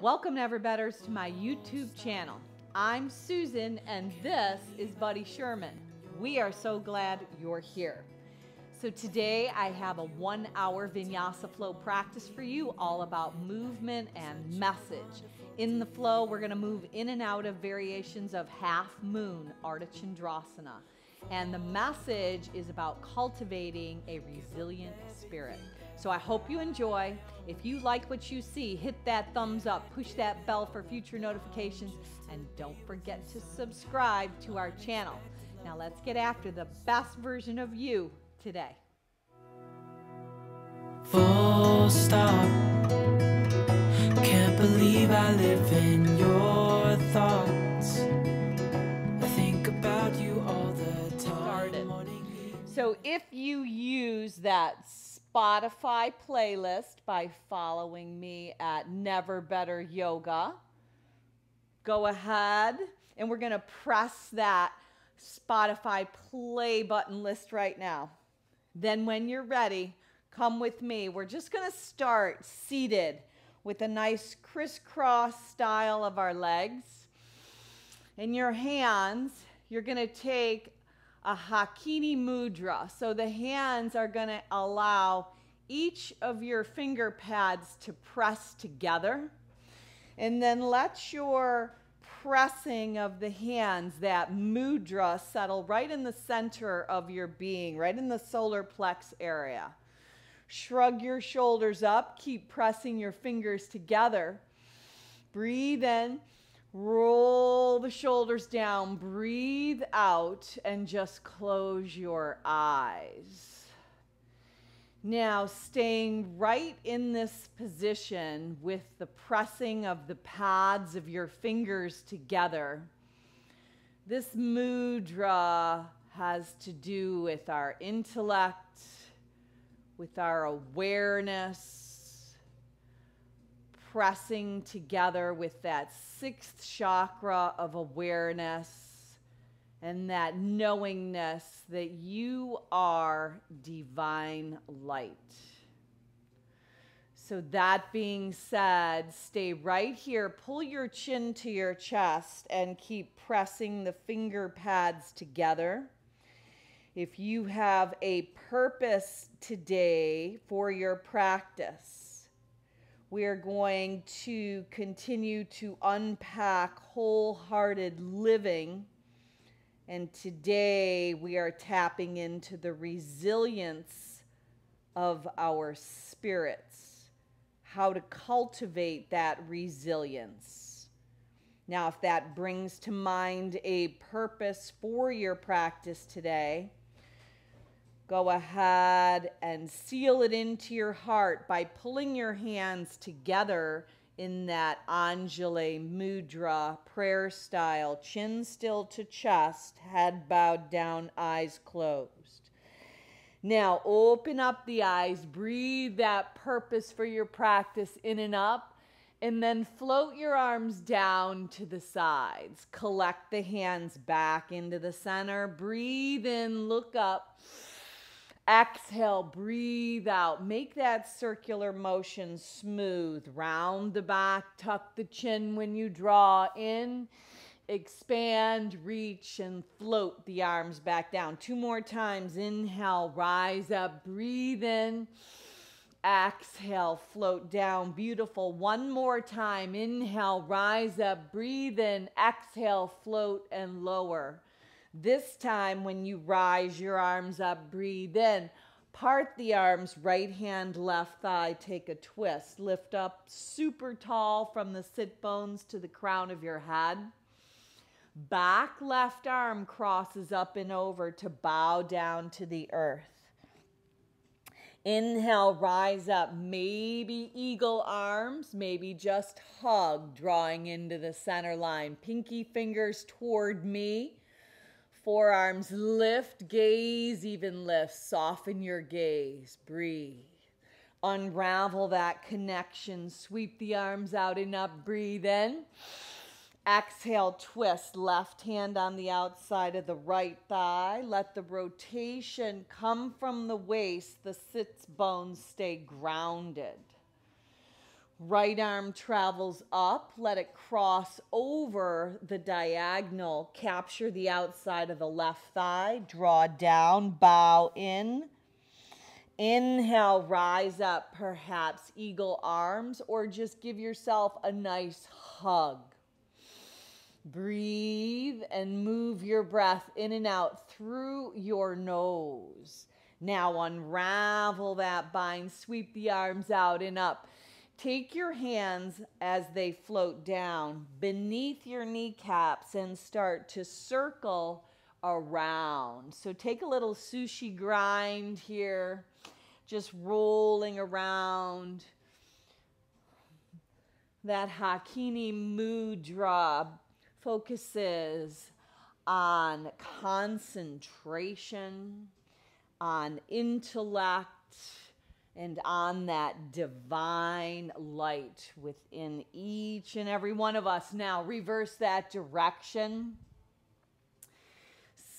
Welcome, Never Betters, to my YouTube channel. I'm Susan, and this is Buddy Sherman. We are so glad you're here. So today I have a 1 hour vinyasa flow practice for you, all about movement and message. In the flow, we're gonna move in and out of variations of half moon, Ardha Chandrasana. And the message is about cultivating a resilient spirit. So I hope you enjoy. If you like what you see, hit that thumbs up, push that bell for future notifications, and don't forget to subscribe to our channel. Now let's get after the best version of you today. Full stop. Can't believe I live in your thoughts. I think about you all the time. So if you use that Spotify playlist by following me at Never Better Yoga, go ahead and we're going to press that Spotify play button list right now. Then when you're ready, come with me. We're just going to start seated with a nice crisscross style of our legs. In your hands, you're going to take a Hakini mudra. So the hands are going to allow each of your finger pads to press together. And then let your pressing of the hands, that mudra, settle right in the center of your being, right in the solar plexus area. Shrug your shoulders up. Keep pressing your fingers together. Breathe in. Roll the shoulders down, breathe out, and just close your eyes. Now, staying right in this position with the pressing of the pads of your fingers together, this mudra has to do with our intellect, with our awareness, pressing together with that sixth chakra of awareness and that knowingness that you are divine light. So that being said, stay right here, pull your chin to your chest and keep pressing the finger pads together. If you have a purpose today for your practice, we're going to continue to unpack wholehearted living. And today we are tapping into the resilience of our spirits, how to cultivate that resilience. Now, if that brings to mind a purpose for your practice today, go ahead and seal it into your heart by pulling your hands together in that Anjali Mudra prayer style, chin still to chest, head bowed down, eyes closed. Now open up the eyes, breathe that purpose for your practice in and up, and then float your arms down to the sides. Collect the hands back into the center, breathe in, look up. Exhale, breathe out. Make that circular motion smooth. Round the back, tuck the chin when you draw in. Expand, reach, and float the arms back down. Two more times. Inhale, rise up, breathe in. Exhale, float down. Beautiful. One more time. Inhale, rise up, breathe in. Exhale, float and lower. This time, when you rise your arms up, breathe in. Part the arms, right hand, left thigh, take a twist. Lift up super tall from the sit bones to the crown of your head. Back left arm crosses up and over to bow down to the earth. Inhale, rise up, maybe eagle arms, maybe just hug, drawing into the center line. Pinky fingers toward me. Forearms lift, gaze even lift, soften your gaze, breathe. Unravel that connection, sweep the arms out and up, breathe in. Exhale, twist, left hand on the outside of the right thigh. Let the rotation come from the waist, the sits bones stay grounded. Right arm travels up, let it cross over the diagonal, capture the outside of the left thigh, draw down, bow in. Inhale, rise up, perhaps eagle arms, or just give yourself a nice hug. Breathe and move your breath in and out through your nose. Now unravel that bind, sweep the arms out and up. Take your hands as they float down beneath your kneecaps and start to circle around. So take a little sushi grind here, just rolling around. That Hakini mudra focuses on concentration, on intellect, and on that divine light within each and every one of us. Now reverse that direction.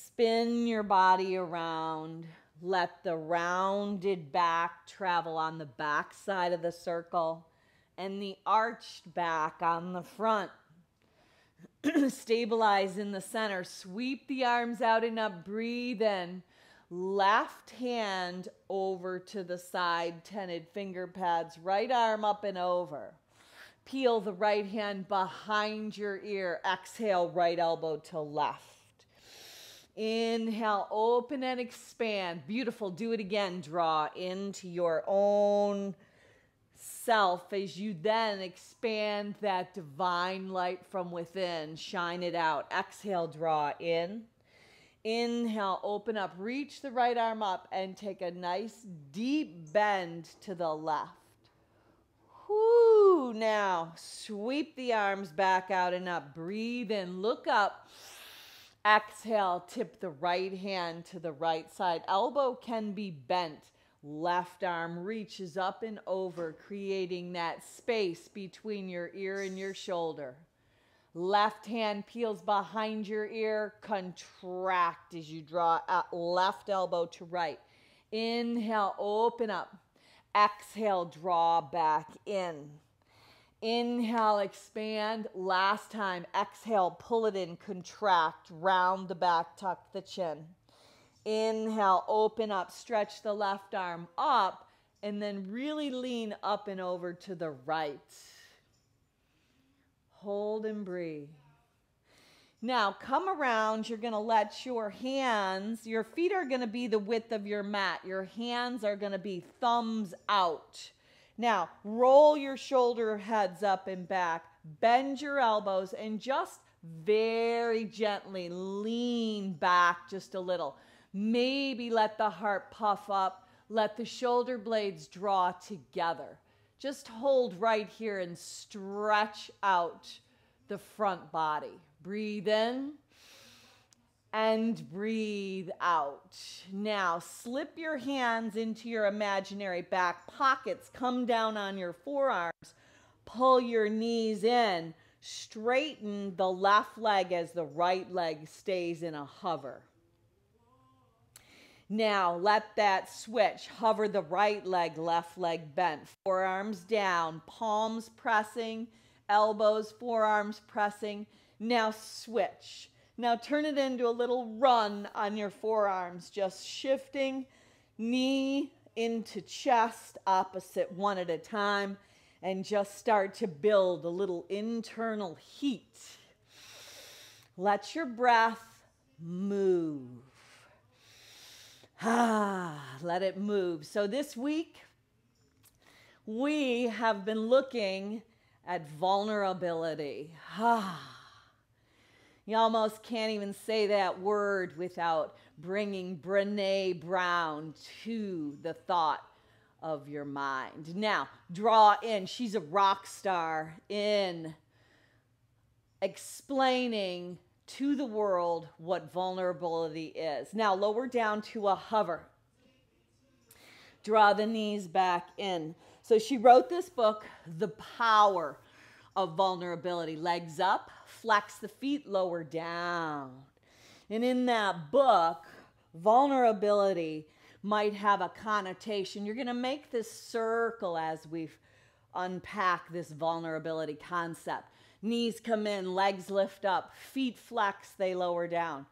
Spin your body around. Let the rounded back travel on the back side of the circle and the arched back on the front. Stabilize in the center. Sweep the arms out and up. Breathe in. Left hand over to the side, tented finger pads, right arm up and over. Peel the right hand behind your ear. Exhale, right elbow to left. Inhale, open and expand. Beautiful. Do it again. Draw into your own self as you then expand that divine light from within. Shine it out. Exhale, draw in. Inhale, open up, reach the right arm up, and take a nice deep bend to the left. Whoo, now sweep the arms back out and up. Breathe in, look up. Exhale, tip the right hand to the right side. Elbow can be bent. Left arm reaches up and over, creating that space between your ear and your shoulder. Left hand peels behind your ear. Contract as you draw out, left elbow to right. Inhale, open up. Exhale, draw back in. Inhale, expand. Last time. Exhale, pull it in. Contract. Round the back. Tuck the chin. Inhale, open up. Stretch the left arm up. And then really lean up and over to the right. Hold and breathe. Now come around. You're going to let your hands, your feet are going to be the width of your mat. Your hands are going to be thumbs out. Now roll your shoulder heads up and back. Bend your elbows and just very gently lean back just a little. Maybe let the heart puff up. Let the shoulder blades draw together. Just hold right here and stretch out the front body. Breathe in and breathe out. Now slip your hands into your imaginary back pockets. Come down on your forearms. Pull your knees in. Straighten the left leg as the right leg stays in a hover. Now let that switch, hover the right leg, left leg bent, forearms down, palms pressing, elbows, forearms pressing. Now switch. Now turn it into a little run on your forearms, just shifting knee into chest, opposite one at a time, and just start to build a little internal heat. Let your breath move. Let it move. So this week, we have been looking at vulnerability. You almost can't even say that word without bringing Brené Brown to the thought of your mind. Now, draw in. She's a rock star in explaining to the world what vulnerability is. Now lower down to a hover. Draw the knees back in. So she wrote this book, The Power of Vulnerability. Legs up, flex the feet, lower down. And in that book, vulnerability might have a connotation. You're going to make this circle as we unpack this vulnerability concept. Knees come in, legs lift up, feet flex, they lower down.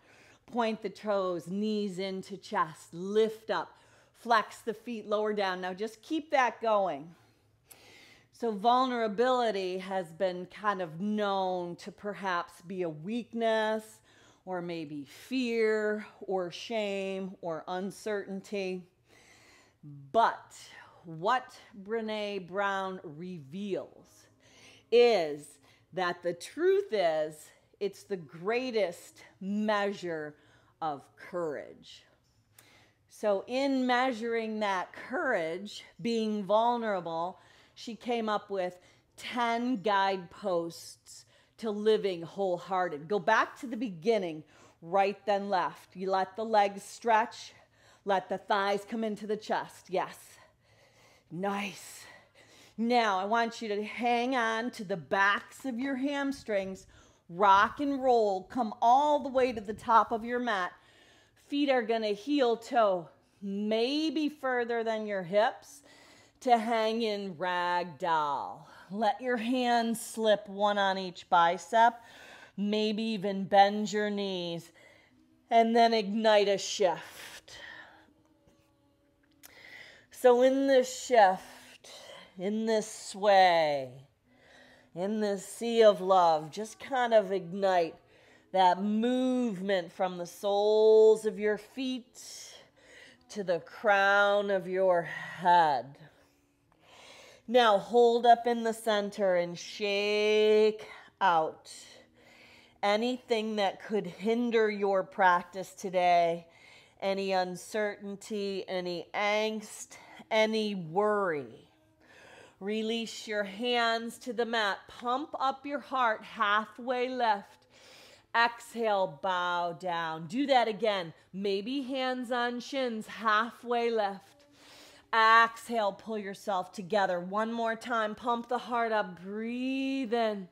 Point the toes, knees into chest, lift up, flex the feet, lower down. Now just keep that going. So vulnerability has been kind of known to perhaps be a weakness, or maybe fear or shame or uncertainty. But what Brené Brown reveals is that the truth is it's the greatest measure of courage. So in measuring that courage, being vulnerable, she came up with 10 guideposts to living wholehearted. Go back to the beginning, right then left. You let the legs stretch, let the thighs come into the chest. Yes. Nice. Now I want you to hang on to the backs of your hamstrings, rock and roll, come all the way to the top of your mat. Feet are going to heel toe, maybe further than your hips, to hang in ragdoll. Let your hands slip one on each bicep, maybe even bend your knees, and then ignite a shift. So in this shift, in this sway, in this sea of love, just kind of ignite that movement from the soles of your feet to the crown of your head. Now hold up in the center and shake out anything that could hinder your practice today, any uncertainty, any angst, any worry. Release your hands to the mat. Pump up your heart, halfway lift. Exhale, bow down. Do that again. Maybe hands on shins, halfway lift. Exhale, pull yourself together. One more time, pump the heart up, breathe in.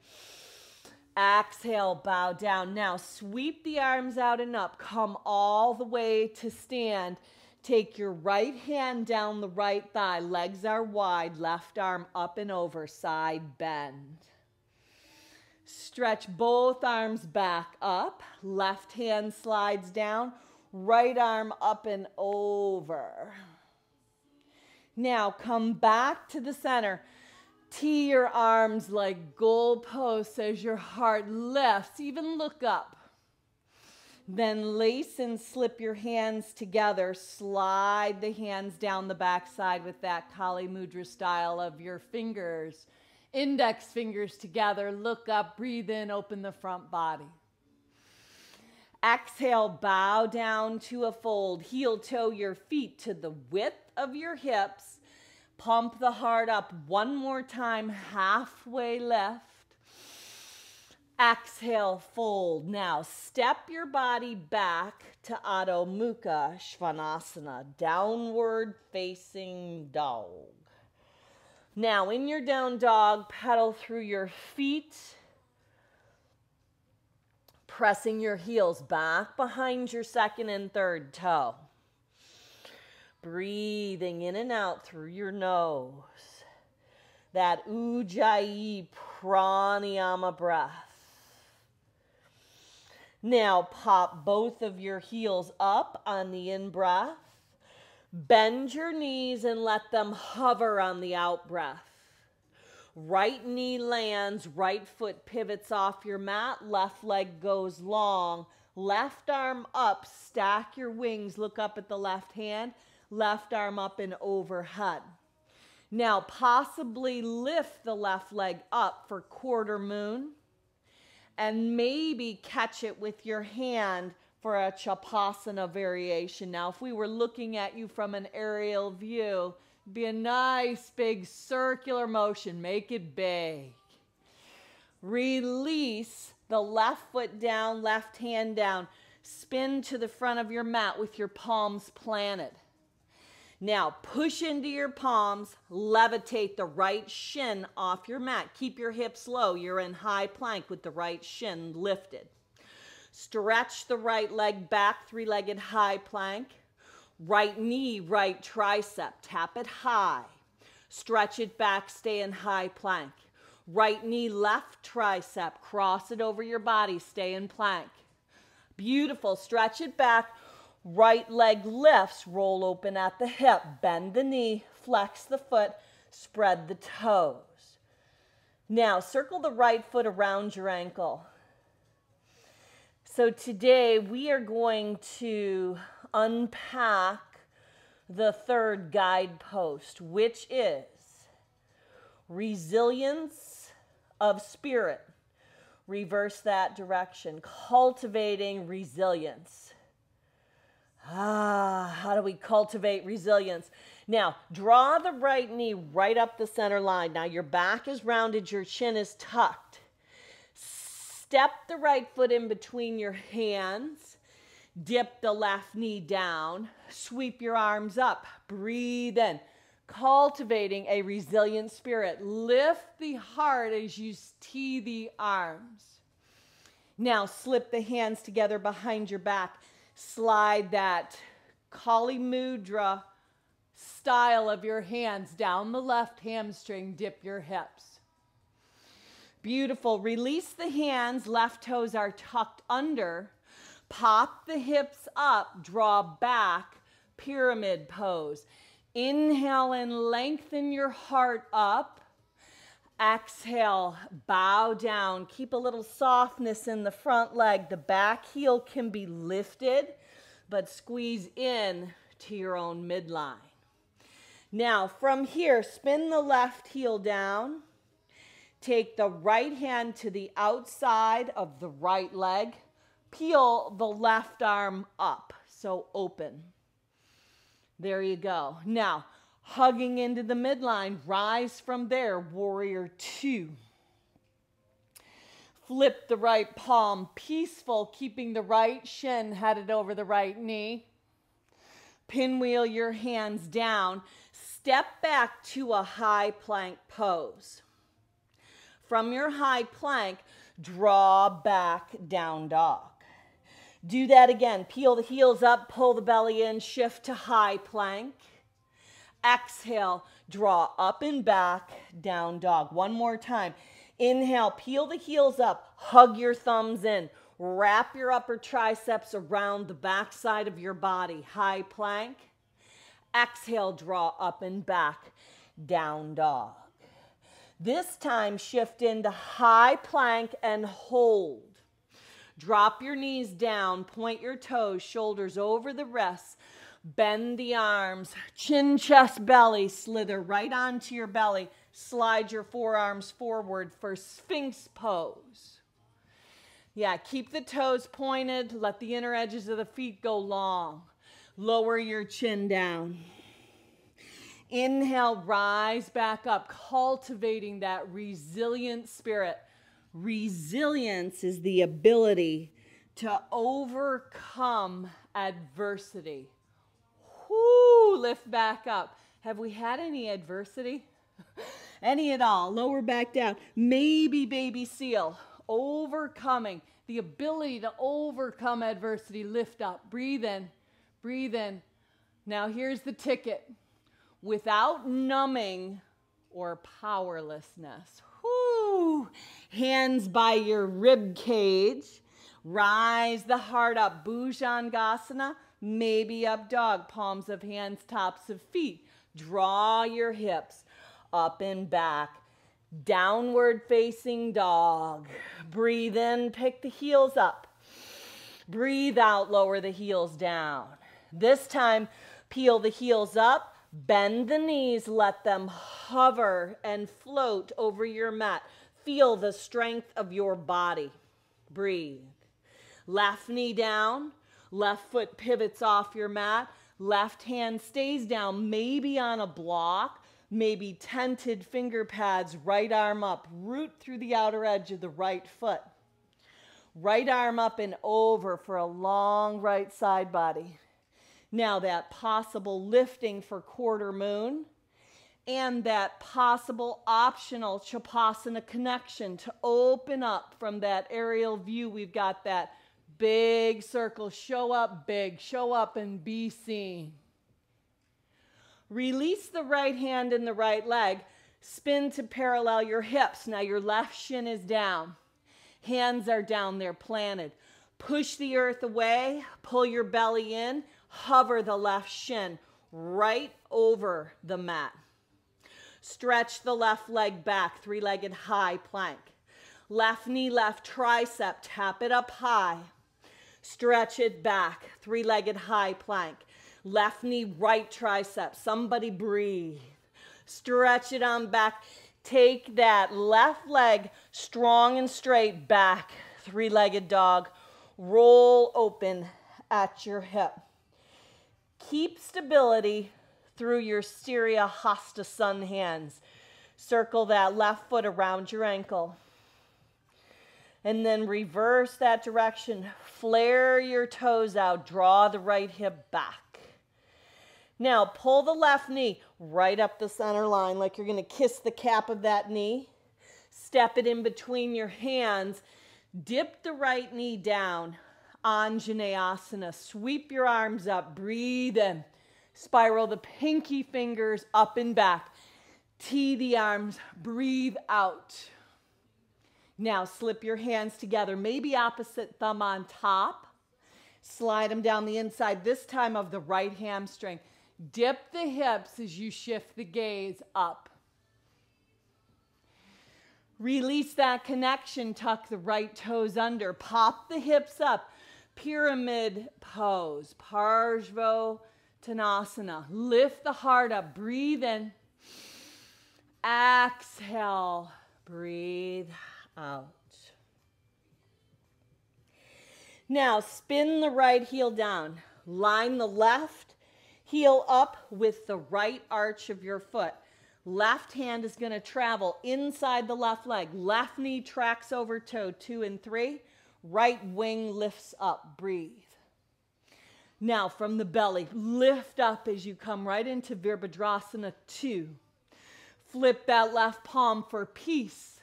Exhale, bow down. Now sweep the arms out and up. Come all the way to stand. Take your right hand down the right thigh. Legs are wide, left arm up and over, side bend. Stretch both arms back up. Left hand slides down, right arm up and over. Now come back to the center. Tee your arms like goalposts as your heart lifts. Even look up. Then lace and slip your hands together. Slide the hands down the backside with that Kali Mudra style of your fingers. Index fingers together. Look up, breathe in, open the front body. Exhale, bow down to a fold. Heel toe your feet to the width of your hips. Pump the heart up one more time, halfway lift. Exhale, fold. Now step your body back to Adho Mukha Svanasana, downward facing dog. Now in your down dog, pedal through your feet, pressing your heels back behind your second and third toe. Breathing in and out through your nose. That Ujjayi Pranayama breath. Now pop both of your heels up on the in-breath. Bend your knees and let them hover on the out-breath. Right knee lands, right foot pivots off your mat, left leg goes long. Left arm up, stack your wings, look up at the left hand. Left arm up and overhead. Now possibly lift the left leg up for quarter moon and maybe catch it with your hand for a Chakrasana variation. Now if we were looking at you from an aerial view, it'd be a nice big circular motion. Make it big. Release the left foot down, left hand down. Spin to the front of your mat with your palms planted. Now push into your palms, levitate the right shin off your mat. Keep your hips low. You're in high plank with the right shin lifted. Stretch the right leg back, three-legged high plank. Right knee, right tricep. Tap it high. Stretch it back, stay in high plank. Right knee, left tricep, cross it over your body, stay in plank. Beautiful, stretch it back, right leg lifts, roll open at the hip, bend the knee, flex the foot, spread the toes. Now, circle the right foot around your ankle. So today we are going to unpack the third guidepost, which is resilience of spirit. Reverse that direction. Cultivating resilience. How do we cultivate resilience? Now, draw the right knee right up the center line. Now, your back is rounded, your chin is tucked. Step the right foot in between your hands. Dip the left knee down. Sweep your arms up. Breathe in. Cultivating a resilient spirit. Lift the heart as you tee the arms. Now slip the hands together behind your back. Slide that Kali Mudra style of your hands down the left hamstring. Dip your hips. Beautiful. Release the hands. Left toes are tucked under. Pop the hips up. Draw back. Pyramid pose. Inhale and lengthen your heart up. Exhale, bow down. Keep a little softness in the front leg. The back heel can be lifted, but squeeze in to your own midline. Now, from here, spin the left heel down. Take the right hand to the outside of the right leg. Peel the left arm up, so open. There you go. Now, hugging into the midline, rise from there, warrior two. Flip the right palm, peaceful, keeping the right shin headed over the right knee. Pinwheel your hands down. Step back to a high plank pose. From your high plank, draw back, down dog. Do that again. Peel the heels up, pull the belly in, shift to high plank. Exhale, draw up and back, down dog. One more time. Inhale, peel the heels up, hug your thumbs in. Wrap your upper triceps around the back side of your body. High plank. Exhale, draw up and back, down dog. This time, shift into high plank and hold. Drop your knees down, point your toes, shoulders over the wrists, bend the arms, chin, chest, belly, slither right onto your belly, slide your forearms forward for Sphinx pose. Yeah, keep the toes pointed, let the inner edges of the feet go long. Lower your chin down. Inhale, rise back up, cultivating that resilient spirit. Resilience is the ability to overcome adversity. Whoo, lift back up. Have we had any adversity? Any at all. Lower back down. Maybe baby seal. Overcoming. The ability to overcome adversity. Lift up. Breathe in. Breathe in. Now here's the ticket. Without numbing or powerlessness. Whoo! Hands by your rib cage. Rise the heart up. Bhujangasana, maybe up dog. Palms of hands, tops of feet. Draw your hips up and back. Downward facing dog. Breathe in, pick the heels up. Breathe out, lower the heels down. This time, peel the heels up. Bend the knees, let them hover and float over your mat. Feel the strength of your body. Breathe. Left knee down, left foot pivots off your mat, left hand stays down, maybe on a block, maybe tented finger pads, right arm up, root through the outer edge of the right foot. Right arm up and over for a long right side body. Now that possible lifting for quarter moon and that possible optional Chakrasana connection to open up from that aerial view. We've got that big circle. Show up big. Show up and be seen. Release the right hand and the right leg. Spin to parallel your hips. Now your left shin is down. Hands are down, they're planted. Push the earth away, pull your belly in, hover the left shin right over the mat. Stretch the left leg back, three-legged high plank. Left knee, left tricep, tap it up high. Stretch it back, three-legged high plank. Left knee, right tricep, somebody breathe. Stretch it on back. Take that left leg strong and straight back, three-legged dog. Roll open at your hip. Keep stability through your Stiryahastasana hands. Circle that left foot around your ankle. And then reverse that direction. Flare your toes out. Draw the right hip back. Now pull the left knee right up the center line like you're going to kiss the cap of that knee. Step it in between your hands. Dip the right knee down, Anjaneyasana. Sweep your arms up, breathe in. Spiral the pinky fingers up and back. Tee the arms, breathe out. Now slip your hands together, maybe opposite thumb on top. Slide them down the inside, this time of the right hamstring. Dip the hips as you shift the gaze up. Release that connection, tuck the right toes under, pop the hips up, pyramid pose, Parsvottanasana. Lift the heart up, breathe in, exhale, breathe out. Now spin the right heel down, line the left heel up with the right arch of your foot. Left hand is going to travel inside the left leg. Left knee tracks over toe, 2 and 3. Right wing lifts up. Breathe. Now from the belly, lift up as you come right into Virabhadrasana 2. Flip that left palm for peace.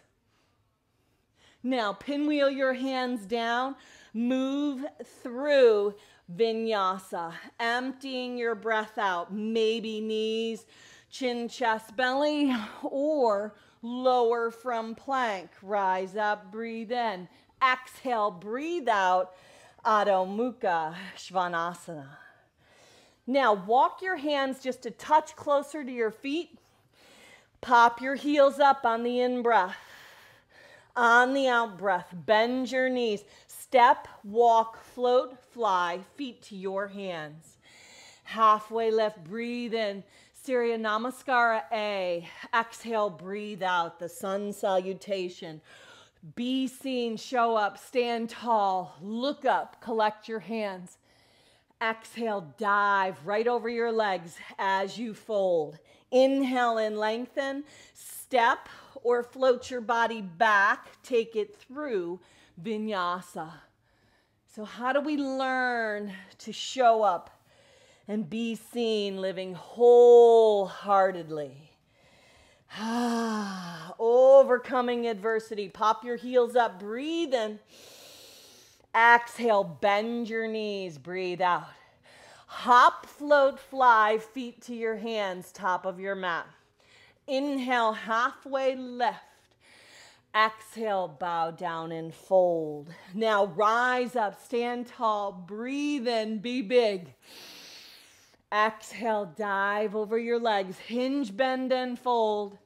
Now pinwheel your hands down. Move through vinyasa, emptying your breath out. Maybe knees, chin, chest, belly, or lower from plank. Rise up, breathe in. Exhale, breathe out. Adho Mukha Svanasana. Now walk your hands just a touch closer to your feet. Pop your heels up on the in-breath. On the out-breath, bend your knees. Step, walk, float, fly, feet to your hands. Halfway lift, breathe in. Surya Namaskara A. Exhale, breathe out. The sun salutation. Be seen, show up, stand tall, look up, collect your hands. Exhale, dive right over your legs as you fold. Inhale and lengthen. Step or float your body back. Take it through vinyasa. So how do we learn to show up and be seen, living wholeheartedly? Overcoming adversity. Pop your heels up, breathe in. Exhale, bend your knees, breathe out. Hop, float, fly, feet to your hands, top of your mat. Inhale, halfway lift. Exhale, bow down and fold. Now rise up, stand tall, breathe in, be big. Exhale, dive over your legs. Hinge, bend, and fold.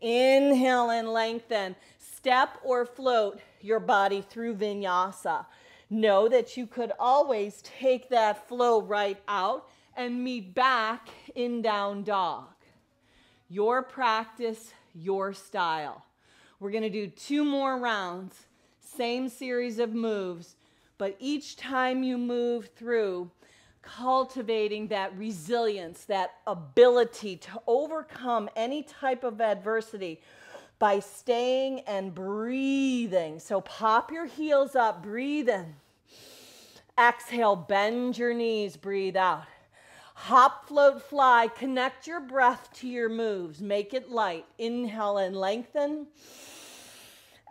Inhale and lengthen. Step or float your body through vinyasa. Know that you could always take that flow right out and meet back in down dog. Your practice, your style. We're going to do 2 more rounds. Same series of moves. But each time you move through, cultivating that resilience, that ability to overcome any type of adversity by staying and breathing. So pop your heels up, breathe in. Exhale, bend your knees, breathe out. Hop, float, fly, connect your breath to your moves, make it light. Inhale and lengthen.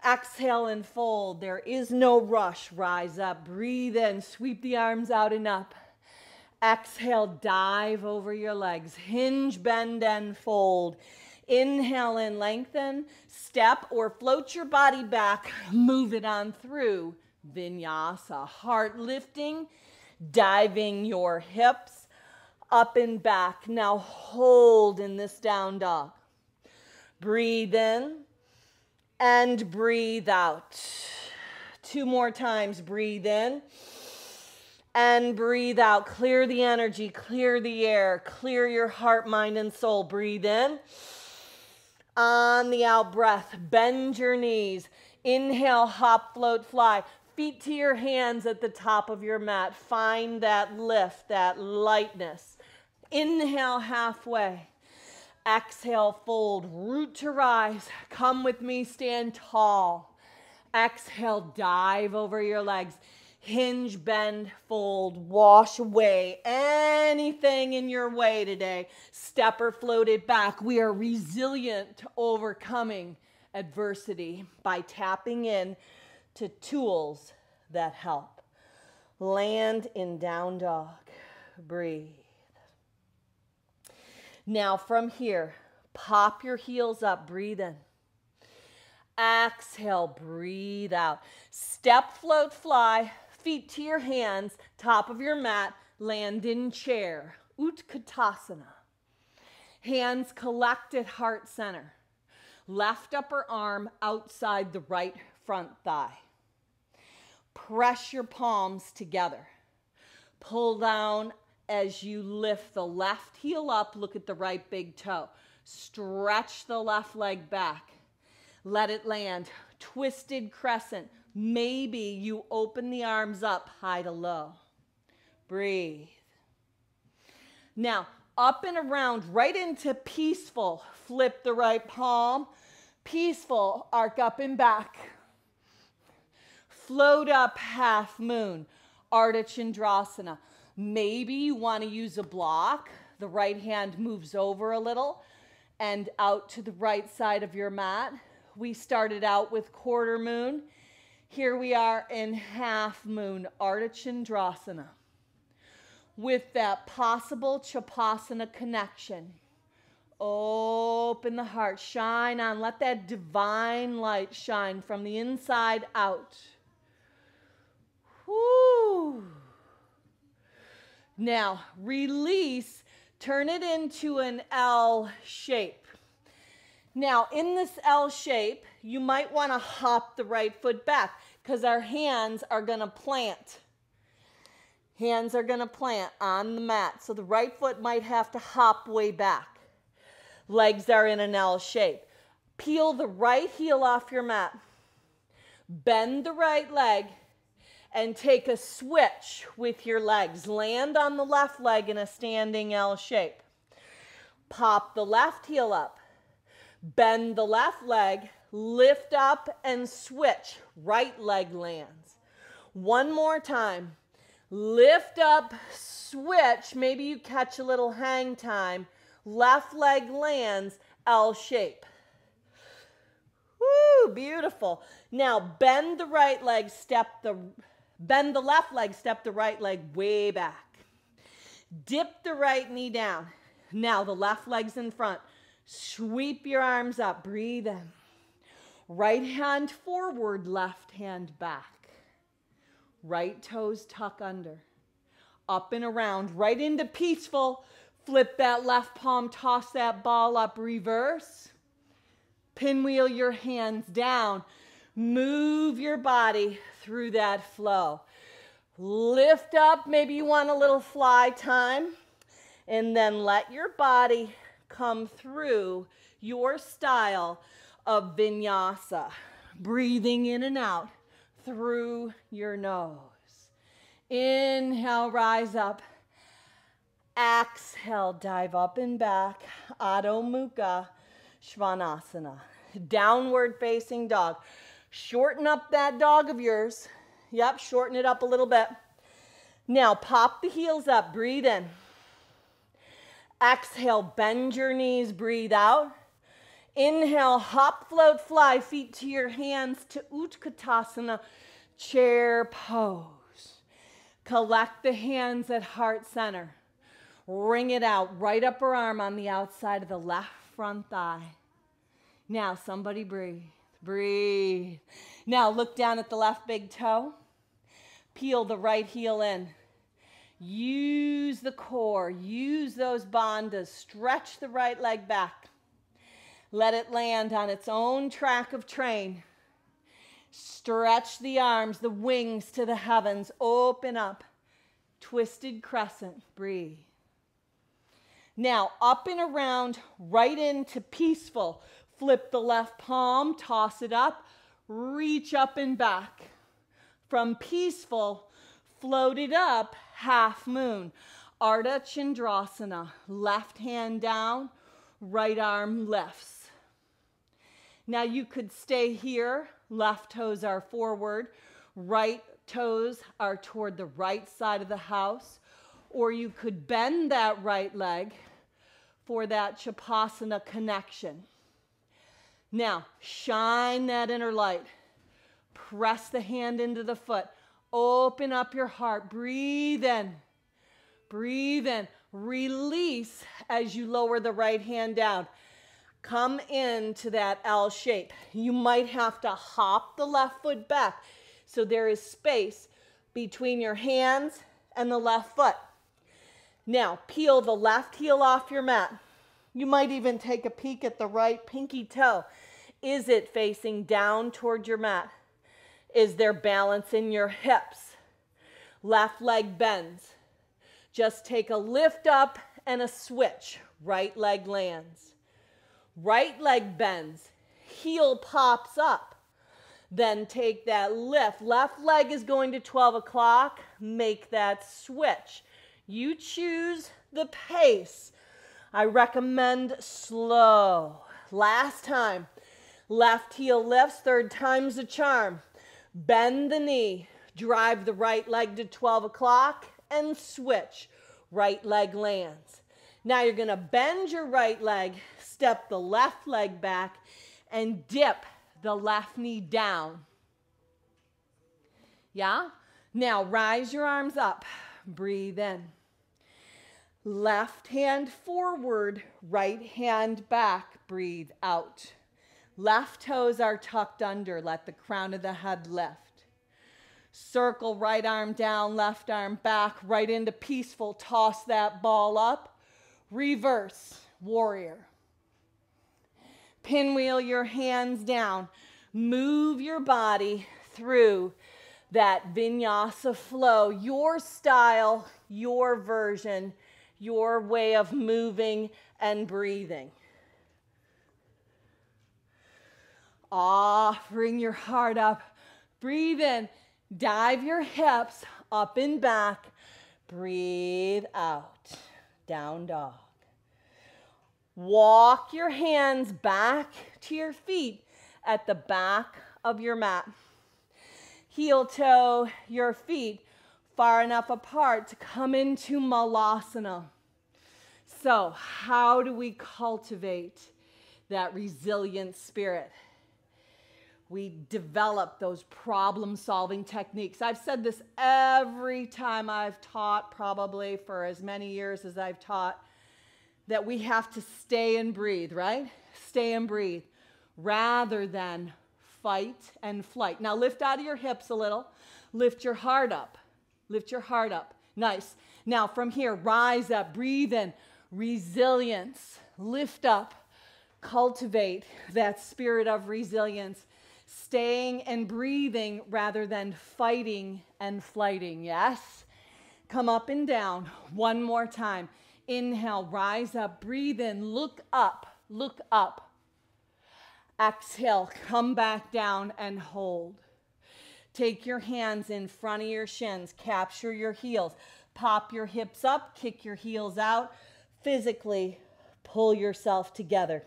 Exhale and fold. There is no rush. Rise up, breathe in, sweep the arms out and up. Exhale, dive over your legs. Hinge, bend, and fold. Inhale and lengthen. Step or float your body back. Move it on through. Vinyasa. Heart lifting. Diving your hips up and back. Now hold in this down dog. Breathe in and breathe out. Two more times. Breathe in and breathe out. Clear the energy, clear the air, clear your heart, mind, and soul. Breathe in. On the out breath, bend your knees. Inhale, hop, float, fly. Feet to your hands at the top of your mat. Find that lift, that lightness. Inhale, halfway. Exhale, fold, root to rise. Come with me, stand tall. Exhale, dive over your legs. Hinge, bend, fold, wash away anything in your way today. Step or float it back. We are resilient to overcoming adversity by tapping in to tools that help. Land in down dog. Breathe. Now from here, pop your heels up, breathe in. Exhale, breathe out. Step, float, fly, feet to your hands, top of your mat, land in chair. Utkatasana. Hands collected, heart center. Left upper arm outside the right front thigh. Press your palms together. Pull down as you lift the left heel up, look at the right big toe. Stretch the left leg back. Let it land. Twisted crescent. Maybe you open the arms up high to low. Breathe. Now, up and around, right into peaceful. Flip the right palm. Peaceful, arc up and back. Float up, half moon. Ardha Chandrasana. Maybe you want to use a block. The right hand moves over a little and out to the right side of your mat. We started out with quarter moon. Here we are in half moon, Ardha Chandrasana. With that possible Chakrasana connection. Open the heart, shine on. Let that divine light shine from the inside out. Whoo! Now, release, turn it into an L shape. Now, in this L shape, you might want to hop the right foot back because our hands are going to plant. Hands are going to plant on the mat. So the right foot might have to hop way back. Legs are in an L shape. Peel the right heel off your mat. Bend the right leg. And take a switch with your legs. Land on the left leg in a standing L shape. Pop the left heel up. Bend the left leg. Lift up and switch. Right leg lands. One more time. Lift up, switch. Maybe you catch a little hang time. Left leg lands, L shape. Woo, beautiful. Now bend the right leg, bend the left leg, step the right leg way back. Dip the right knee down. Now the left leg's in front. Sweep your arms up. Breathe in. Right hand forward, left hand back. Right toes tuck under. Up and around. Right into peaceful. Flip that left palm. Toss that ball up. Reverse. Pinwheel your hands down. Move your body through that flow. Lift up. Maybe you want a little fly time. And then let your body come through your style of vinyasa. Breathing in and out through your nose. Inhale, rise up. Exhale, dive up and back. Adho Mukha Svanasana. Downward facing dog. Shorten up that dog of yours. Yep, shorten it up a little bit. Now pop the heels up, breathe in. Exhale, bend your knees, breathe out. Inhale, hop, float, fly, feet to your hands to Utkatasana, chair pose. Collect the hands at heart center. Wring it out, right upper arm on the outside of the left front thigh. Now somebody breathe, breathe. Now look down at the left big toe. Peel the right heel in. Use the core, use those bandhas, stretch the right leg back. Let it land on its own track of train. Stretch the arms, the wings to the heavens, open up. Twisted crescent, breathe. Now up and around, right into peaceful. Flip the left palm, toss it up, reach up and back. From peaceful, float it up, half moon. Ardha Chandrasana, left hand down, right arm lifts. Now you could stay here, left toes are forward, right toes are toward the right side of the house, or you could bend that right leg for that Chakrasana connection. Now, shine that inner light. Press the hand into the foot. Open up your heart. Breathe in. Breathe in. Release as you lower the right hand down. Come into that L shape. You might have to hop the left foot back so there is space between your hands and the left foot. Now, peel the left heel off your mat. You might even take a peek at the right pinky toe. Is it facing down toward your mat? Is there balance in your hips? Left leg bends. Just take a lift up and a switch. Right leg lands. Right leg bends. Heel pops up. Then take that lift. Left leg is going to 12 o'clock. Make that switch. You choose the pace. I recommend slow. Last time. Left heel lifts. Third time's the charm. Bend the knee. Drive the right leg to 12 o'clock and switch. Right leg lands. Now you're going to bend your right leg. Step the left leg back and dip the left knee down. Yeah? Now rise your arms up. Breathe in. Left hand forward, right hand back, breathe out. Left toes are tucked under, let the crown of the head lift. Circle right arm down, left arm back, right into peaceful, toss that ball up. Reverse, warrior. Pinwheel your hands down. Move your body through that vinyasa flow, your style, your version, your way of moving and breathing. Bring your heart up. Breathe in. Dive your hips up and back. Breathe out. Down dog. Walk your hands back to your feet at the back of your mat. Heel toe your feet far enough apart to come into Malasana. So how do we cultivate that resilient spirit? We develop those problem-solving techniques. I've said this every time I've taught, probably for as many years as I've taught, that we have to stay and breathe, right? Stay and breathe, rather than fight and flight. Now lift out of your hips a little. Lift your heart up. Lift your heart up. Nice. Now from here, rise up, breathe in. Resilience. Lift up. Cultivate that spirit of resilience. Staying and breathing rather than fighting and flighting. Yes? Come up and down. One more time. Inhale, rise up, breathe in. Look up. Look up. Exhale, come back down and hold. Take your hands in front of your shins. Capture your heels. Pop your hips up. Kick your heels out. Physically pull yourself together.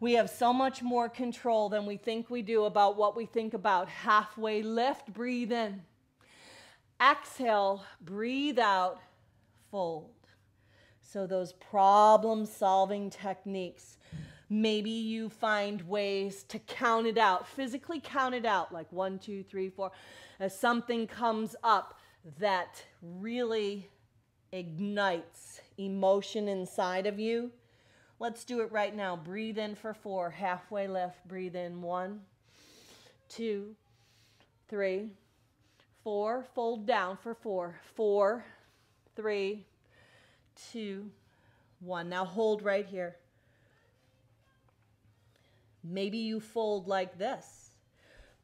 We have so much more control than we think we do about what we think about. Halfway lift. Breathe in. Exhale. Breathe out. Fold. So those problem-solving techniques. Maybe you find ways to count it out, physically count it out, like 1, 2, 3, 4. As something comes up, that really ignites emotion inside of you. Let's do it right now. Breathe in for 4, halfway left. Breathe in 1, 2, 3, 4. Fold down for 4. 4, 3, 2, 1. Now hold right here. Maybe you fold like this.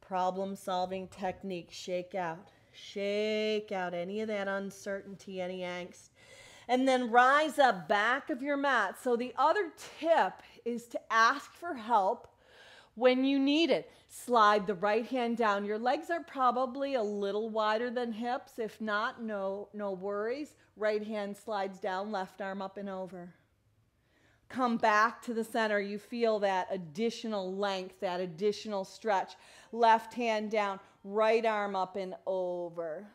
Problem-solving technique. Shake out. Shake out any of that uncertainty, any angst. And then rise up back of your mat. So the other tip is to ask for help when you need it. Slide the right hand down. Your legs are probably a little wider than hips. If not, no worries. Right hand slides down, left arm up and over. Come back to the center. You feel that additional length, that additional stretch. Left hand down, right arm up and over.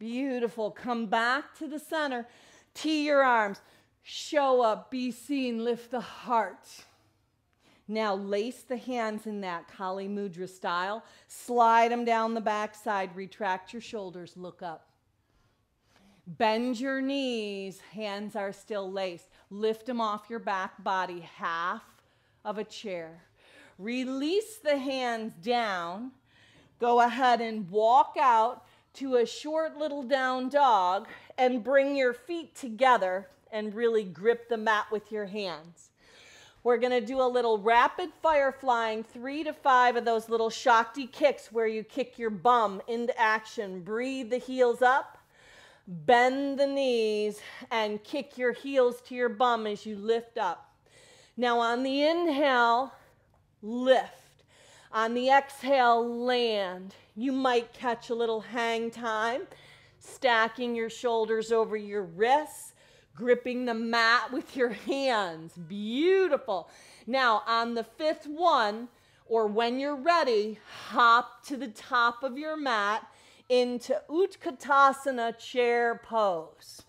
Beautiful. Come back to the center. Tee your arms. Show up. Be seen. Lift the heart. Now lace the hands in that Kali Mudra style. Slide them down the backside. Retract your shoulders. Look up. Bend your knees. Hands are still laced. Lift them off your back body. Half of a chair. Release the hands down. Go ahead and walk out to a short little down dog and bring your feet together and really grip the mat with your hands. We're gonna do a little rapid fire flying, 3 to 5 of those little Shakti kicks where you kick your bum into action. Breathe the heels up, bend the knees, and kick your heels to your bum as you lift up. Now on the inhale, lift. On the exhale, land. You might catch a little hang time, stacking your shoulders over your wrists, gripping the mat with your hands. Beautiful. Now, on the 5th one, or when you're ready, hop to the top of your mat into Utkatasana chair pose.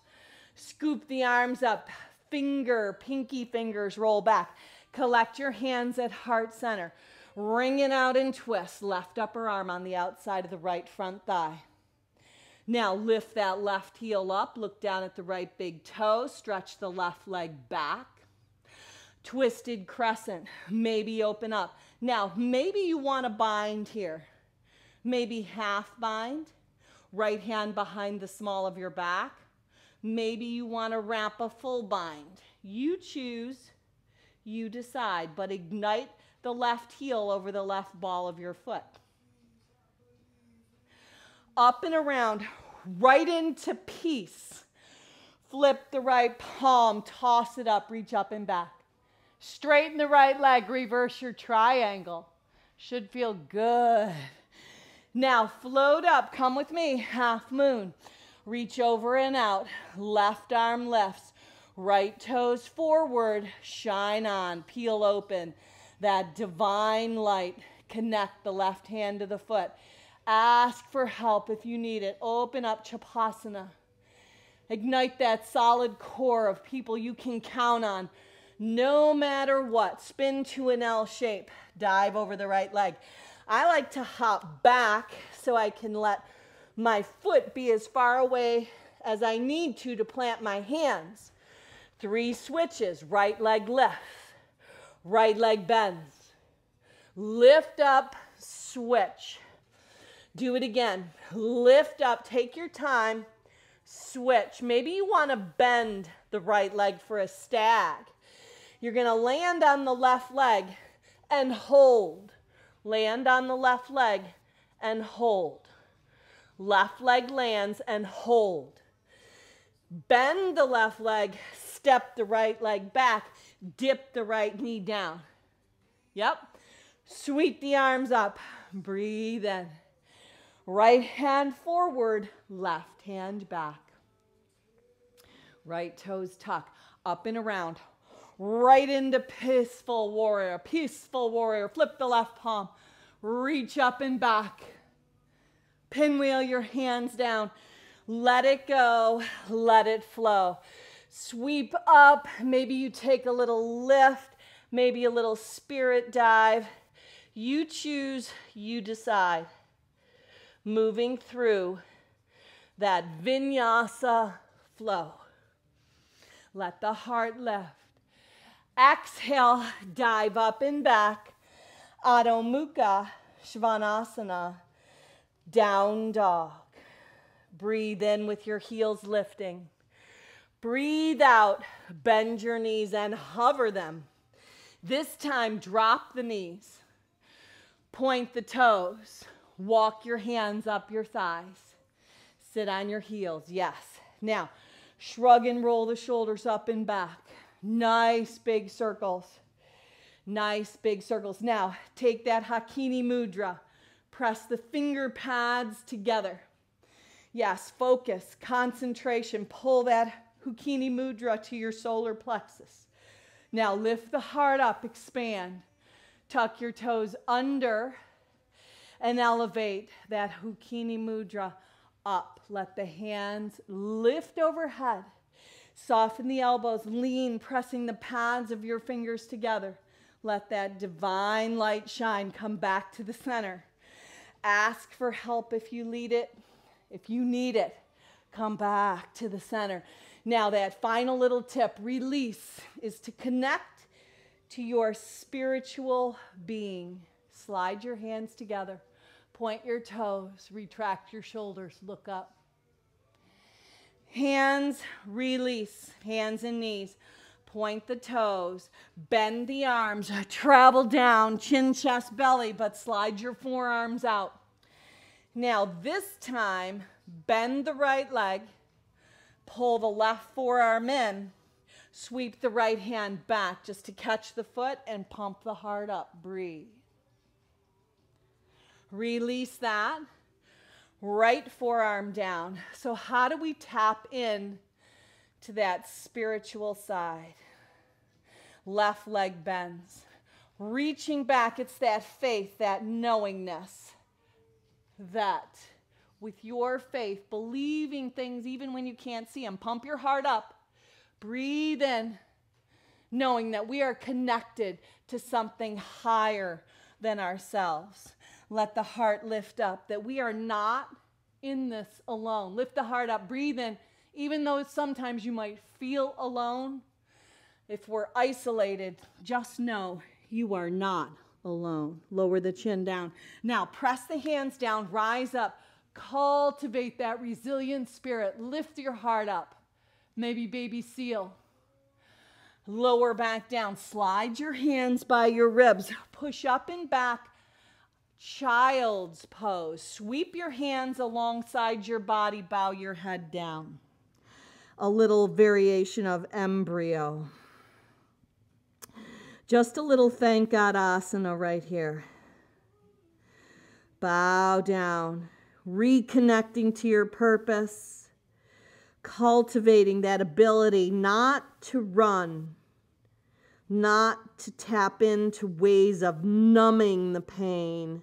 Scoop the arms up, pinky fingers roll back. Collect your hands at heart center. Wring it out and twist. Left upper arm on the outside of the right front thigh. Now lift that left heel up. Look down at the right big toe. Stretch the left leg back. Twisted crescent. Maybe open up. Now, maybe you want to bind here. Maybe half bind. Right hand behind the small of your back. Maybe you want to wrap a full bind. You choose. You decide. But ignite the left heel over the left ball of your foot. Up and around, right into peace. Flip the right palm, toss it up, reach up and back. Straighten the right leg, reverse your triangle. Should feel good. Now float up, come with me, half moon. Reach over and out, left arm lifts, right toes forward, shine on, peel open. That divine light. Connect the left hand to the foot. Ask for help if you need it. Open up Chakrasana. Ignite that solid core of people you can count on. No matter what, spin to an L shape. Dive over the right leg. I like to hop back so I can let my foot be as far away as I need to plant my hands. 3 switches, right leg lift. Right leg bends. Lift up, switch. Do it again. Lift up, take your time, switch. Maybe you want to bend the right leg for a stag. You're going to land on the left leg and hold. Land on the left leg and hold. Left leg lands and hold. Bend the left leg, step the right leg back. Dip the right knee down. Yep. Sweep the arms up. Breathe in. Right hand forward, left hand back. Right toes tuck. Up and around. Right into peaceful warrior. Peaceful warrior. Flip the left palm. Reach up and back. Pinwheel your hands down. Let it go. Let it flow. Sweep up, maybe you take a little lift, maybe a little spirit dive. You choose, you decide. Moving through that vinyasa flow. Let the heart left. Exhale, dive up and back. Adho Mukha Svanasana, down dog. Breathe in with your heels lifting. Breathe out, bend your knees and hover them. This time, drop the knees. Point the toes. Walk your hands up your thighs. Sit on your heels, yes. Now, shrug and roll the shoulders up and back. Nice big circles. Nice big circles. Now, take that Hakini mudra. Press the finger pads together. Yes, focus, concentration. Pull that Hakini mudra to your solar plexus. Now, lift the heart up, expand. Tuck your toes under and elevate that Hakini mudra up. Let the hands lift overhead. Soften the elbows, lean, pressing the pads of your fingers together. Let that divine light shine. Come back to the center. Ask for help if you need it. Come back to the center. Now that final little tip, release, is to connect to your spiritual being. Slide your hands together. Point your toes. Retract your shoulders. Look up. Hands, release. Hands and knees. Point the toes, bend the arms, travel down, chin, chest, belly, but slide your forearms out. Now this time, bend the right leg, pull the left forearm in, sweep the right hand back just to catch the foot and pump the heart up. Breathe. Release that. Right forearm down. So how do we tap in to that spiritual side? Left leg bends. Reaching back, it's that faith, that knowingness. That with your faith, believing things even when you can't see them. Pump your heart up. Breathe in, knowing that we are connected to something higher than ourselves. Let the heart lift up, that we are not in this alone. Lift the heart up. Breathe in. Even though sometimes you might feel alone, if we're isolated, just know you are not alone. Lower the chin down. Now press the hands down, rise up, cultivate that resilient spirit, lift your heart up, maybe baby seal. Lower back down, slide your hands by your ribs, push up and back, child's pose. Sweep your hands alongside your body, bow your head down. A little variation of embryo. Just a little thank God asana right here. Bow down, reconnecting to your purpose, cultivating that ability not to run, not to tap into ways of numbing the pain,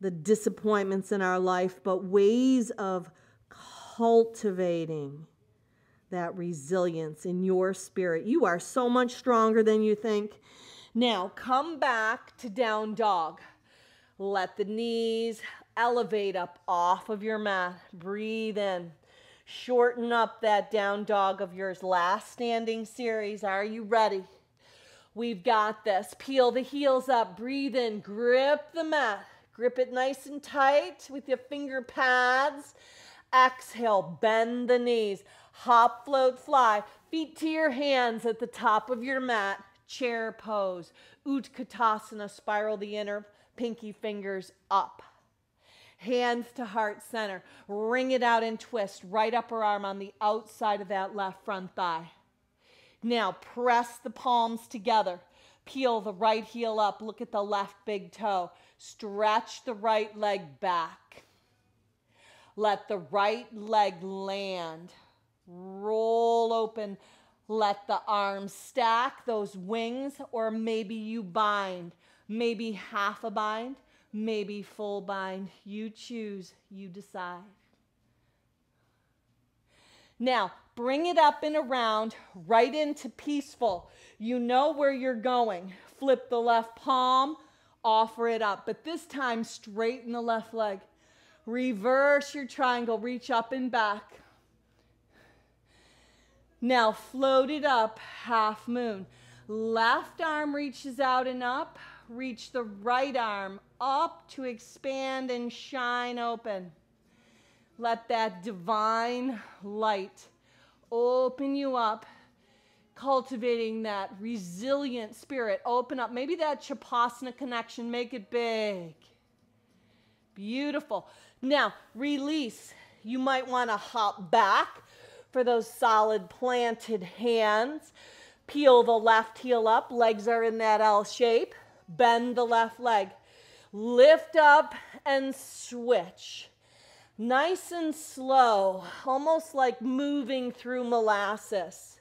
the disappointments in our life, but ways of cultivating that resilience in your spirit. You are so much stronger than you think. Now come back to down dog. Let the knees elevate up off of your mat. Breathe in. Shorten up that down dog of yours. Last standing series. Are you ready? We've got this. Peel the heels up. Breathe in. Grip the mat. Grip it nice and tight with your finger pads. Exhale, bend the knees, hop, float, fly, feet to your hands at the top of your mat, chair pose, Utkatasana, spiral the inner pinky fingers up, hands to heart center, wring it out and twist, right upper arm on the outside of that left front thigh. Now press the palms together, peel the right heel up, look at the left big toe, stretch the right leg back. Let the right leg land, roll open, let the arms stack, those wings, or maybe you bind, maybe half a bind, maybe full bind. You choose, you decide. Now, bring it up and around, right into peaceful. You know where you're going. Flip the left palm, offer it up, but this time straighten the left leg. Reverse your triangle, reach up and back. Now float it up, half moon. Left arm reaches out and up. Reach the right arm up to expand and shine open. Let that divine light open you up, cultivating that resilient spirit. Open up. Maybe that Chakrasana connection, make it big. Beautiful. Now, release. You might want to hop back for those solid planted hands. Peel the left heel up. Legs are in that L shape. Bend the left leg. Lift up and switch. Nice and slow, almost like moving through molasses.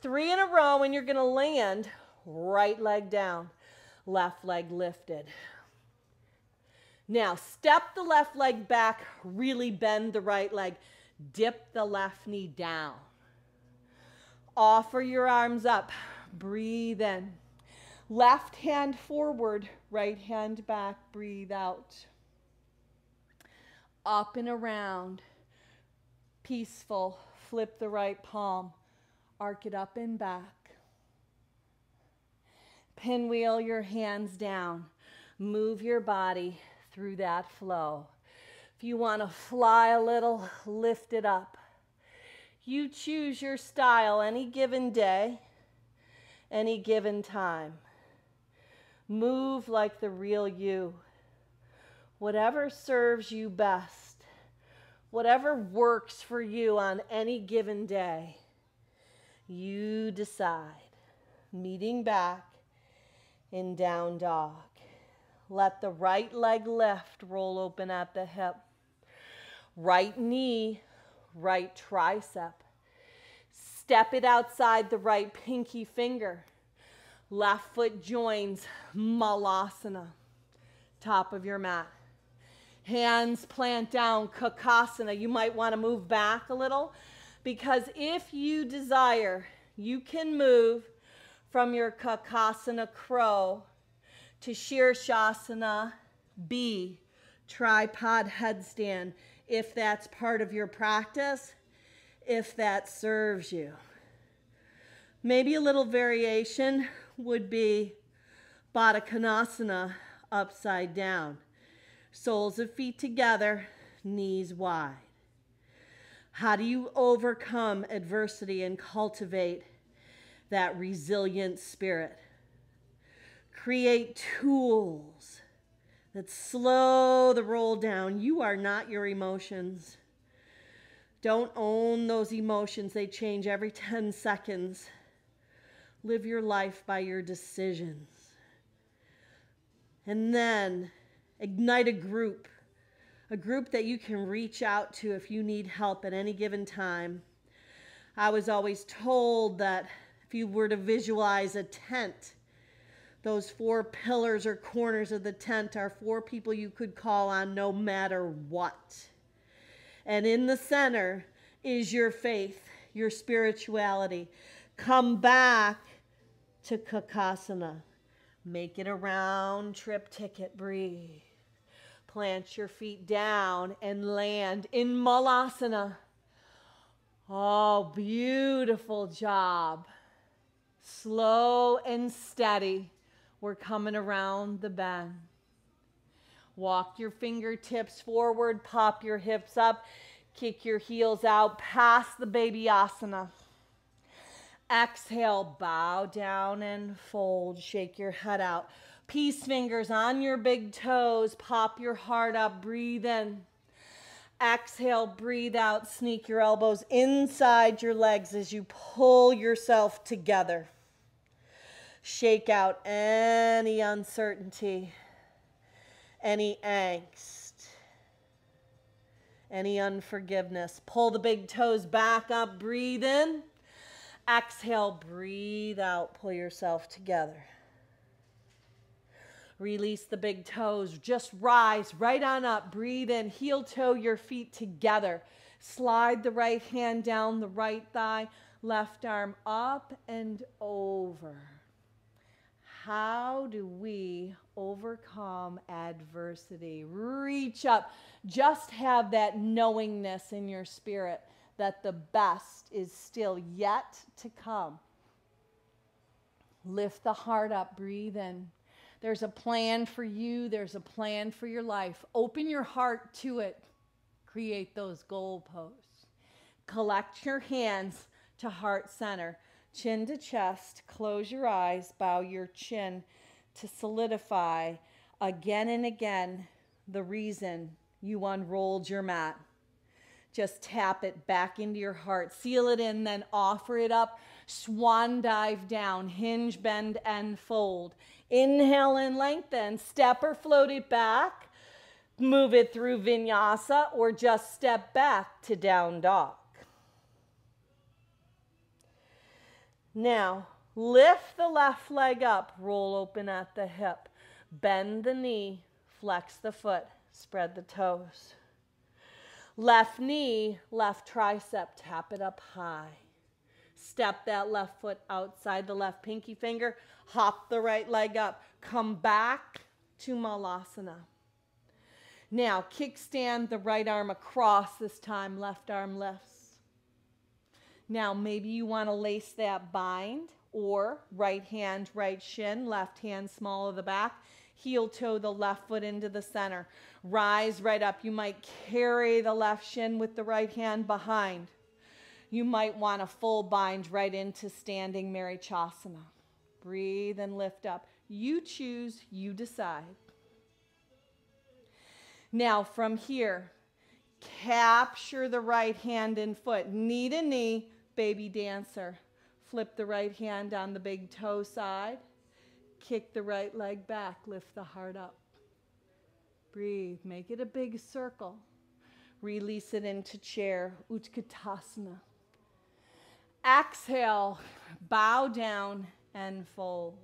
3 in a row, and you're going to land right leg down, left leg lifted. Now, step the left leg back, really bend the right leg. Dip the left knee down. Offer your arms up. Breathe in. Left hand forward, right hand back. Breathe out. Up and around, peaceful, flip the right palm, arc it up and back. Pinwheel your hands down, move your body through that flow. If you want to fly a little, lift it up. You choose your style any given day, any given time. Move like the real you. Whatever serves you best, whatever works for you on any given day, you decide. Meeting back in down dog. Let the right leg lift, roll open at the hip. Right knee, right tricep. Step it outside the right pinky finger. Left foot joins Malasana, top of your mat. Hands plant down, Kakasana. You might want to move back a little, because if you desire, you can move from your Kakasana crow to Shirshasana B, tripod headstand, if that's part of your practice, if that serves you. Maybe a little variation would be Baddha konasana, upside down. Soles of feet together, knees wide. How do you overcome adversity and cultivate that resilient spirit? Create tools that slow the roll down. You are not your emotions. Don't own those emotions. They change every 10 seconds. Live your life by your decisions. And then ignite a group that you can reach out to if you need help at any given time. I was always told that if you were to visualize a tent, those 4 pillars or corners of the tent are 4 people you could call on no matter what. And in the center is your faith, your spirituality. Come back to Kakasana. Make it a round trip ticket. Breathe. Plant your feet down and land in Malasana. Oh, beautiful job. Slow and steady. We're coming around the bend. Walk your fingertips forward. Pop your hips up. Kick your heels out past the babyasana. Exhale, bow down and fold. Shake your head out. Peace fingers on your big toes. Pop your heart up. Breathe in. Exhale, breathe out. Sneak your elbows inside your legs as you pull yourself together. Shake out any uncertainty, any angst, any unforgiveness. Pull the big toes back up. Breathe in. Exhale, breathe out, pull yourself together. Release the big toes, just rise right on up, breathe in, heel toe your feet together. Slide the right hand down the right thigh, left arm up and over. how do we overcome adversity? Reach up. Just have that knowingness in your spirit that the best is still yet to come. Lift the heart up. Breathe in. There's a plan for you. There's a plan for your life. Open your heart to it. Create those goalposts. Collect your hands to heart center. Chin to chest. Close your eyes. Bow your chin to solidify again and again the reason you unrolled your mat. Just tap it back into your heart. Seal it in, then offer it up. Swan dive down. Hinge, bend, and fold. Inhale and lengthen. Step or float it back. Move it through vinyasa or just step back to down dog. Now, lift the left leg up. Roll open at the hip. Bend the knee. Flex the foot. Spread the toes. Left knee, left tricep. Tap it up high. Step that left foot outside the left pinky finger. Hop the right leg up. Come back to Malasana. Now, kickstand the right arm across this time. Left arm lifts. Now, maybe you want to lace that bind or right hand, right shin, left hand small of the back. Heel toe the left foot into the center. Rise right up. You might carry the left shin with the right hand behind. You might want a full bind right into standing Marichasana. Breathe and lift up. You choose, you decide. Now from here, capture the right hand and foot. Knee to knee, baby dancer. Flip the right hand on the big toe side. Kick the right leg back. Lift the heart up. Breathe. Make it a big circle. Release it into chair. Utkatasana. Exhale. Bow down and fold.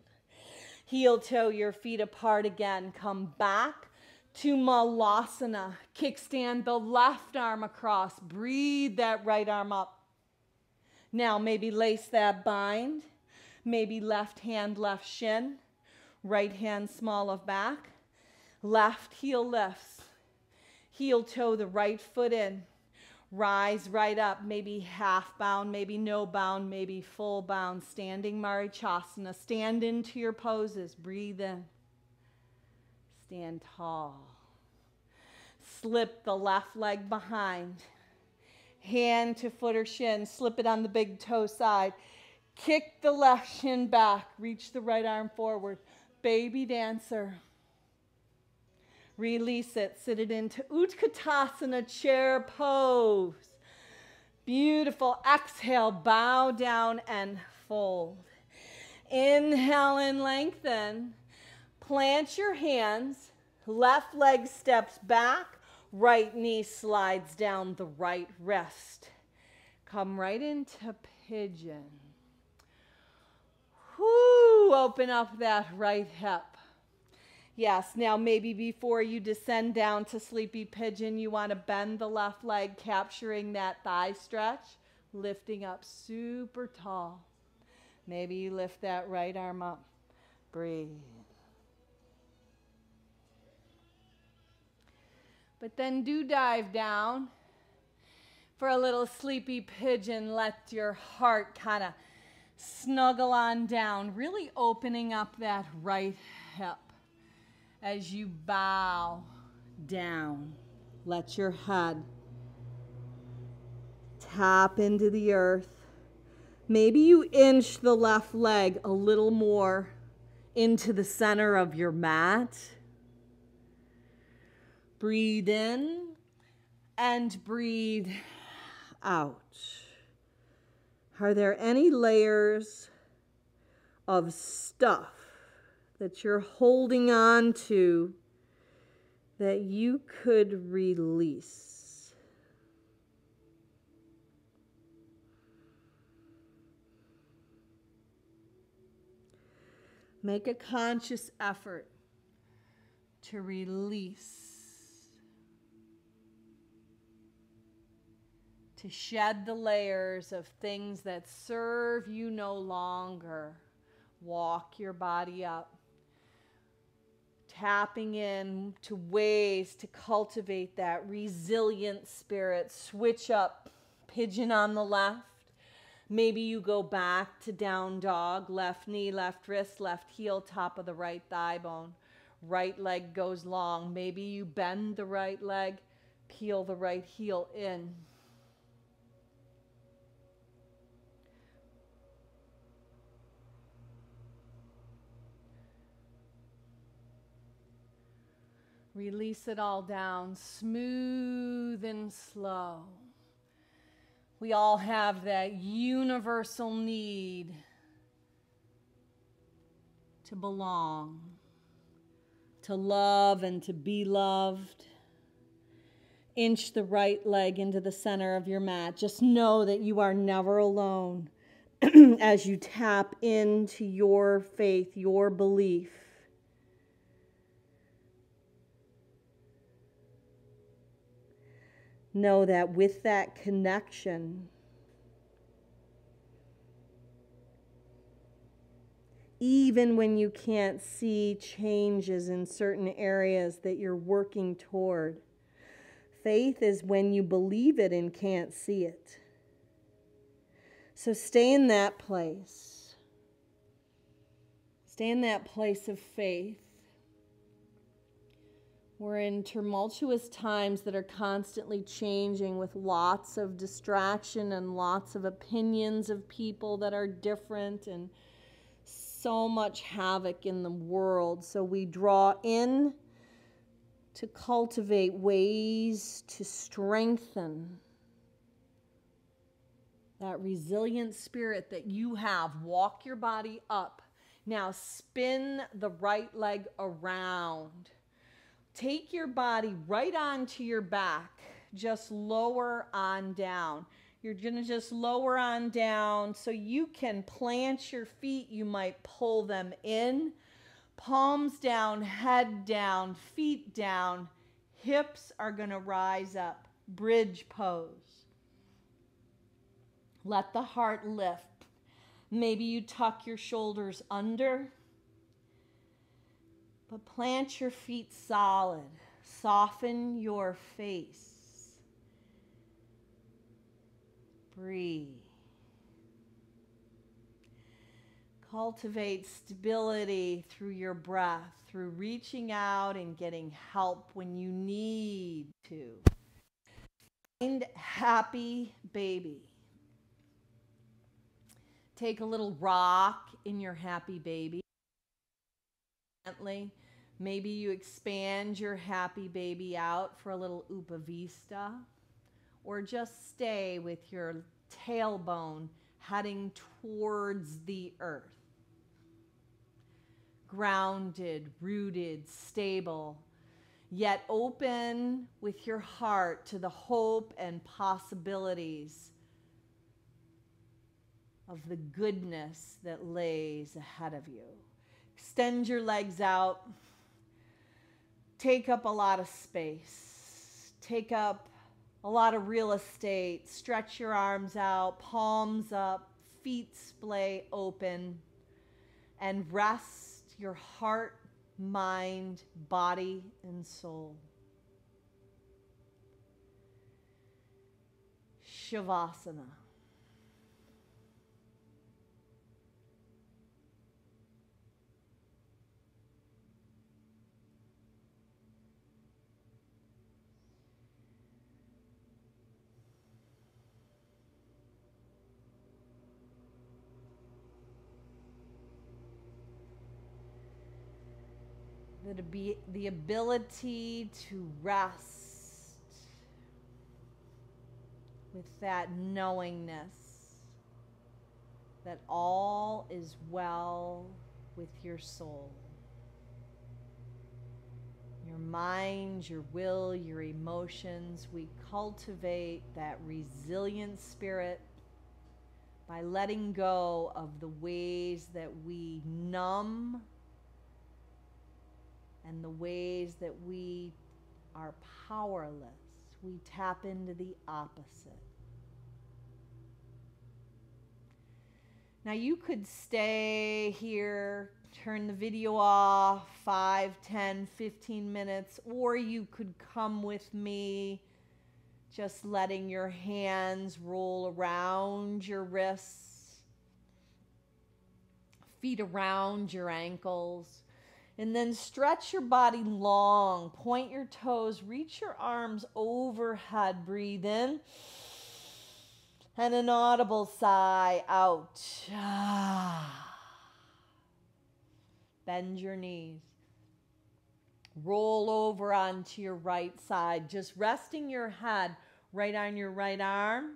Heel toe your feet apart again. Come back to Malasana. Kickstand the left arm across. Breathe that right arm up. Now maybe lace that bind. Maybe left hand, left shin. Right hand small of back. Left heel lifts. Heel toe the right foot in. Rise right up. Maybe half bound, maybe no bound, maybe full bound. Standing Marichasana. Stand into your poses. Breathe in. Stand tall. Slip the left leg behind. Hand to foot or shin. Slip it on the big toe side. Kick the left shin back. Reach the right arm forward. Baby dancer. Release it. Sit it into Utkatasana chair pose. Beautiful. Exhale. Bow down and fold. Inhale and lengthen. Plant your hands. Left leg steps back. Right knee slides down the right wrist. Come right into Pigeon. Whoo, open up that right hip. Yes, now maybe before you descend down to Sleepy Pigeon, you want to bend the left leg, capturing that thigh stretch, lifting up super tall. Maybe you lift that right arm up. Breathe. But then do dive down for a little Sleepy Pigeon. Let your heart kind of snuggle on down, really opening up that right hip. As you bow down, let your head tap into the earth. Maybe you inch the left leg a little more into the center of your mat. Breathe in and breathe out. Are there any layers of stuff that you're holding on to that you could release? Make a conscious effort to release, to shed the layers of things that serve you no longer. Walk your body up. tapping in to ways to cultivate that resilient spirit. Switch up pigeon on the left. Maybe you go back to down dog, left knee, left wrist, left heel, top of the right thigh bone. Right leg goes long. Maybe you bend the right leg, peel the right heel in. Release it all down, smooth and slow. We all have that universal need to belong, to love and to be loved. Inch the right leg into the center of your mat. Just know that you are never alone as you tap into your faith, your belief. Know that with that connection, even when you can't see changes in certain areas that you're working toward, faith is when you believe it and can't see it. So stay in that place. Stay in that place of faith. We're in tumultuous times that are constantly changing, with lots of distraction and lots of opinions of people that are different, and so much havoc in the world. So we draw in to cultivate ways to strengthen that resilient spirit that you have. Walk your body up. Now spin the right leg around. Take your body right onto your back. Just lower on down. You're going to just lower on down so you can plant your feet. You might pull them in. Palms down, head down, feet down. Hips are going to rise up. Bridge pose. Let the heart lift. Maybe you tuck your shoulders under. But plant your feet solid. Soften your face. Breathe. Cultivate stability through your breath, through reaching out and getting help when you need to. Find happy baby. Take a little rock in your happy baby. Gently. Maybe you expand your happy baby out for a little Upavista, or just stay with your tailbone heading towards the earth. Grounded, rooted, stable, yet open with your heart to the hope and possibilities of the goodness that lays ahead of you. Extend your legs out. Take up a lot of space. Take up a lot of real estate. Stretch your arms out, palms up, feet splay open, and rest your heart, mind, body, and soul. Shavasana. The ability to rest with that knowingness that all is well with your soul, your mind, your will, your emotions. We cultivate that resilient spirit by letting go of the ways that we numb and the ways that we are powerless. We tap into the opposite. Now you could stay here turn the video off 5, 10, 15 minutes, or you could come with me just letting your hands roll around your wrists, feet around your ankles, and then stretch your body long, point your toes, reach your arms overhead, breathe in, and an audible sigh out. Bend your knees. Roll over onto your right side, just resting your head right on your right arm.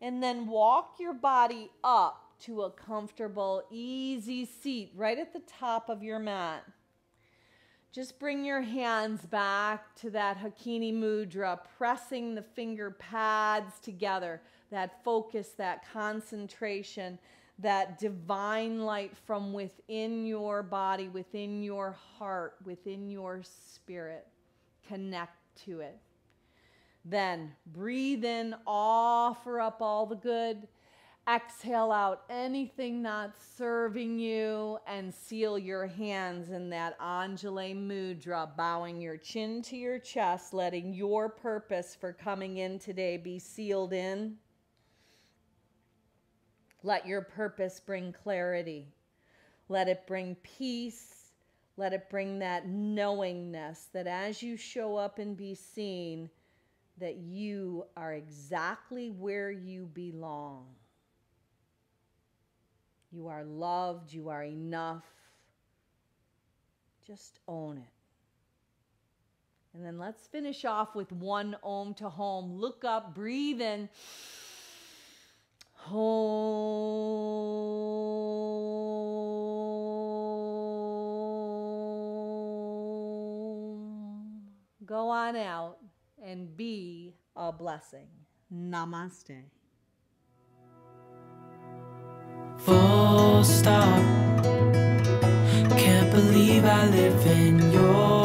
And then walk your body up to a comfortable, easy seat right at the top of your mat. Just bring your hands back to that Hakini mudra, pressing the finger pads together, that focus, that concentration, that divine light from within your body, within your heart, within your spirit. Connect to it. Then breathe in, offer up all the good. Exhale out anything not serving you, and seal your hands in that Anjali Mudra, bowing your chin to your chest, letting your purpose for coming in today be sealed in. Let your purpose bring clarity. Let it bring peace. Let it bring that knowingness that as you show up and be seen, that you are exactly where you belong. You are loved. You are enough. Just own it. And then let's finish off with one Om to home. Look up, breathe in. Home. Go on out and be a blessing. Namaste. Full stop. Can't believe I live in your